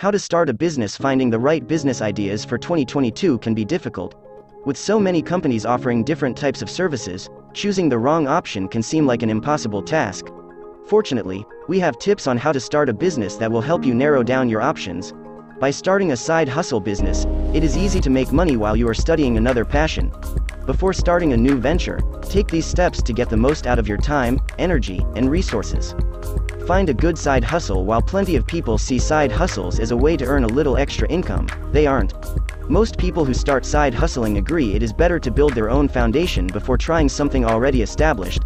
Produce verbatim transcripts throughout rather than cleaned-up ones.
How to start a business. Finding the right business ideas for twenty twenty-two can be difficult. With so many companies offering different types of services, choosing the wrong option can seem like an impossible task. Fortunately, we have tips on how to start a business that will help you narrow down your options. By starting a side hustle business, it is easy to make money while you are studying another passion. Before starting a new venture, take these steps to get the most out of your time, energy, and resources. Find a good side hustle. While plenty of people see side hustles as a way to earn a little extra income, they aren't. Most people who start side hustling agree it is better to build their own foundation before trying something already established.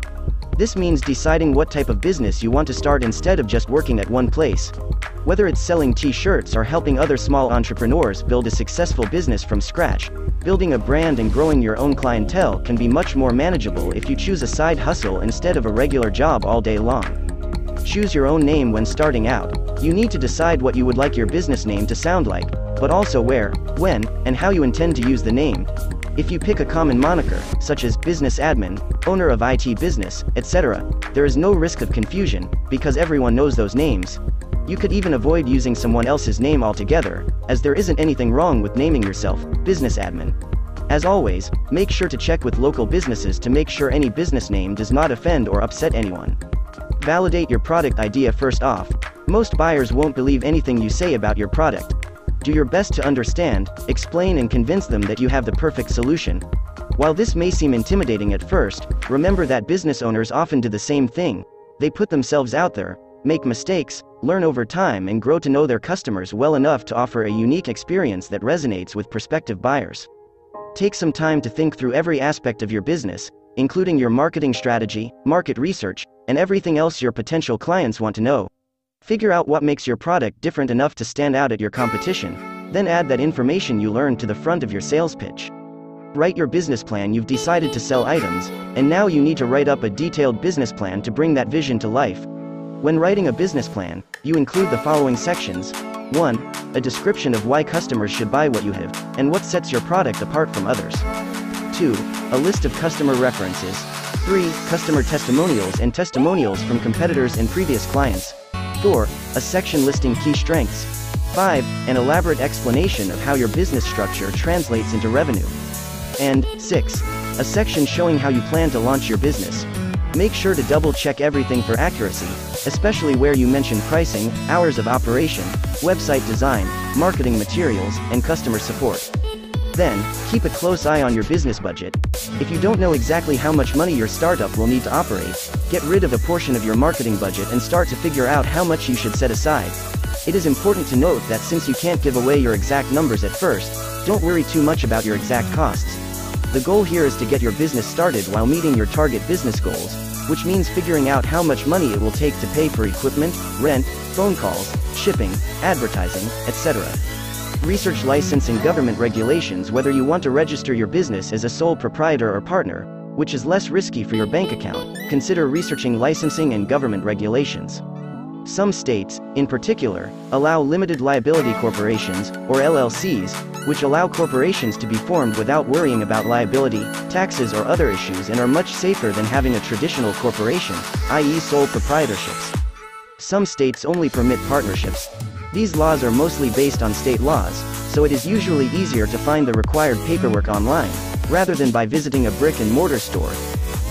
This means deciding what type of business you want to start instead of just working at one place. Whether it's selling t-shirts or helping other small entrepreneurs build a successful business from scratch, building a brand and growing your own clientele can be much more manageable if you choose a side hustle instead of a regular job all day long. Choose your own name. When starting out, you need to decide what you would like your business name to sound like, but also where, when, and how you intend to use the name. If you pick a common moniker, such as business admin, owner of I T business, et cetera, there is no risk of confusion, because everyone knows those names. You could even avoid using someone else's name altogether, as there isn't anything wrong with naming yourself business admin. As always, make sure to check with local businesses to make sure any business name does not offend or upset anyone. Validate your product idea. First off, most buyers won't believe anything you say about your product. Do your best to understand, explain, and convince them that you have the perfect solution. While this may seem intimidating at first, remember that business owners often do the same thing. They put themselves out there, make mistakes, learn over time, and grow to know their customers well enough to offer a unique experience that resonates with prospective buyers. Take some time to think through every aspect of your business, including your marketing strategy, market research, and everything else your potential clients want to know. Figure out what makes your product different enough to stand out at your competition, then add that information you learned to the front of your sales pitch. Write your business plan. You've decided to sell items, and now you need to write up a detailed business plan to bring that vision to life. When writing a business plan, you include the following sections. one. A description of why customers should buy what you have, and what sets your product apart from others. two. A list of customer references. three. Customer testimonials and testimonials from competitors and previous clients. four. A section listing key strengths. five. An elaborate explanation of how your business structure translates into revenue. And six. A section showing how you plan to launch your business. Make sure to double-check everything for accuracy, especially where you mention pricing, hours of operation, website design, marketing materials, and customer support. Then, keep a close eye on your business budget. If you don't know exactly how much money your startup will need to operate, get rid of a portion of your marketing budget and start to figure out how much you should set aside. It is important to note that since you can't give away your exact numbers at first, don't worry too much about your exact costs. The goal here is to get your business started while meeting your target business goals, which means figuring out how much money it will take to pay for equipment, rent, phone calls, shipping, advertising, et cetera. Research licensing government regulations. Whether you want to register your business as a sole proprietor or partner, which is less risky for your bank account, consider researching licensing and government regulations. Some states, in particular, allow limited liability corporations, or L L Cs, which allow corporations to be formed without worrying about liability, taxes, or other issues, and are much safer than having a traditional corporation, that is sole proprietorships. Some states only permit partnerships. These laws are mostly based on state laws, so it is usually easier to find the required paperwork online, rather than by visiting a brick-and-mortar store.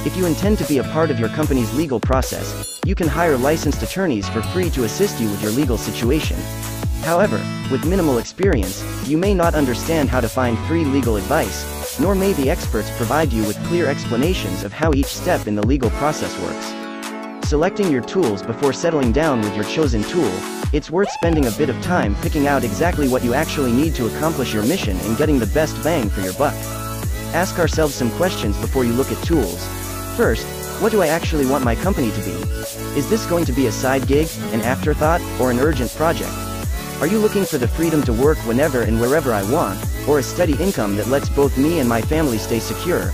If you intend to be a part of your company's legal process, you can hire licensed attorneys for free to assist you with your legal situation. However, with minimal experience, you may not understand how to find free legal advice, nor may the experts provide you with clear explanations of how each step in the legal process works. Selecting your tools. Before settling down with your chosen tool, it's worth spending a bit of time picking out exactly what you actually need to accomplish your mission and getting the best bang for your buck. Ask ourselves some questions before you look at tools. First, what do I actually want my company to be? Is this going to be a side gig, an afterthought, or an urgent project? Are you looking for the freedom to work whenever and wherever I want, or a steady income that lets both me and my family stay secure?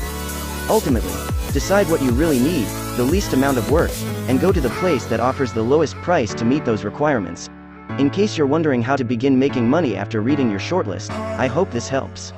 Ultimately, decide what you really need, the least amount of work, and go to the place that offers the lowest price to meet those requirements. In case you're wondering how to begin making money after reading your shortlist, I hope this helps.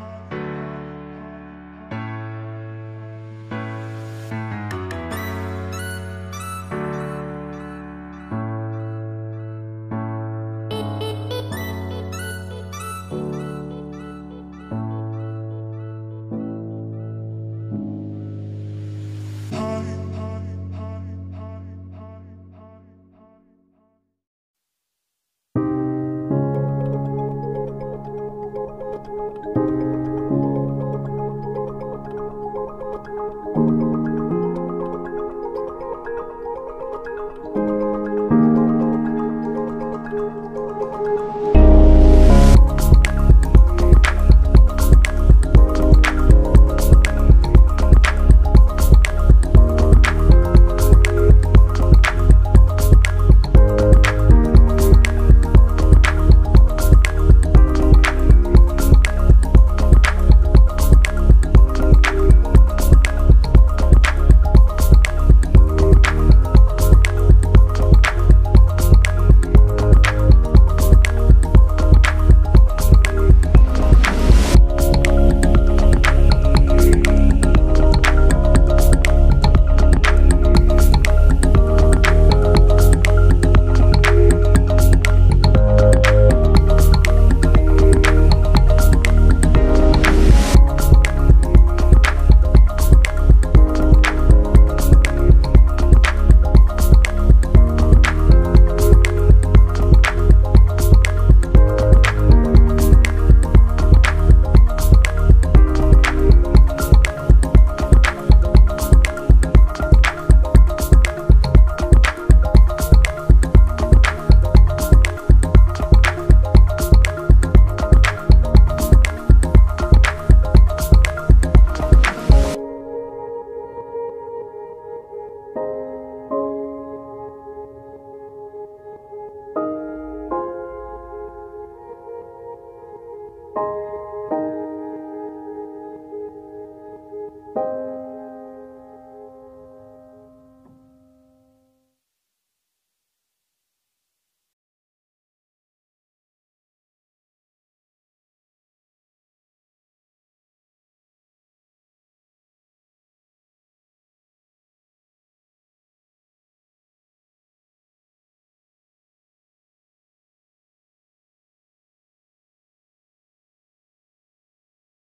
you.